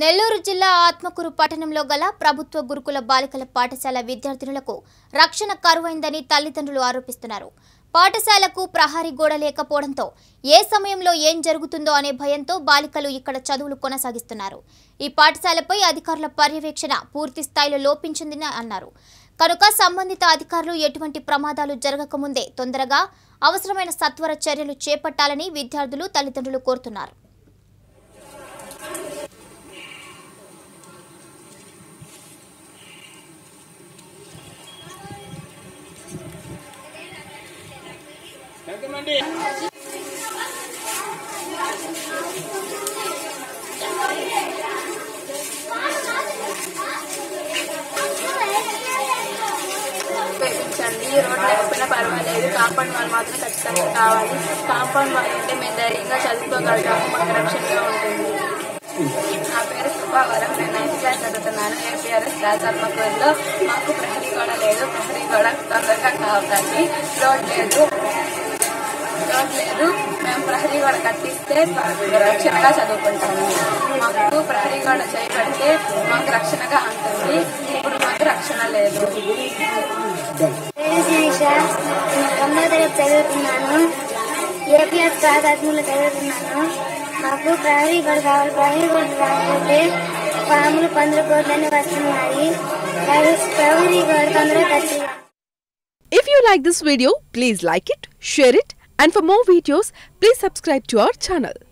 నెల్లూరు జిల్లా ఆత్మకూరు పట్టణంలో గల ప్రభుత్వ గురుకుల బాలికల పాఠశాల విద్యార్థినులకు రక్షణ కరువైందని తల్లిదండ్రులు ఆరోపిస్తున్నారు. పాఠశాలకు ప్రహరీ గోడ లేకపోవడంతో ఏ సమయంలో ఏం జరుగుతుందో అనే భయంతో బాలికలు ఇక్కడ చదువులు కొనసాగిస్తున్నారు. ఈ పాఠశాలపై అధికారుల పర్యవేక్షణ పూర్తి స్థాయిలో లోపించిందని అన్నారు. కనుక సంబంధిత అధికారులు ఎటువంటి ప్రమాదాలు జరగకముందే తొందరగా అవసరమైన సత్వర చర్యలు చేపట్టాలని విద్యార్థులు తల్లిదండ్రులు కోరుతున్నారు. పర్వాలేదు, కాంపౌండ్ వాళ్ళు మాత్రం ఖచ్చితంగా కావాలి. కాంపౌండ్ వాళ్ళు అంటే మేము ధైర్యంగా చదువుకోగలుగుతాము, మాకు రక్షణగా ఉంటుంది. నా పేరు సుభావరం, నేను 9th క్లాస్ చదువుతున్నాను. APRS రాజాత్మకూరులో మాకు ప్రహరీ గోడ లేదు. ప్రహరీ గోడ తొందరగా కావాలి. రోడ్ లేదు, మేము ప్రహరీ గోడ కట్టిస్తే రక్షణగా చదువుకుంటాము. మాకు ప్రహరీ గోడ చేయబడితే మాకు రక్షణగా ఉంటుంది. ఇప్పుడు మాకు రక్షణ లేదు. చదువుతున్నాను, APRS రాజాత్మకూరులో చదువుతున్నాను. మాకు ప్రహరీ గోడ కావాలి. ప్రహరీ గోడ రావాలంటే పాములు, పందులు గోడలన్నీ వస్తున్నాయి. ప్రహరీ గోడ తొందరగా కట్టి. If you like this video, please like it, share it, and for more videos, please subscribe to our channel.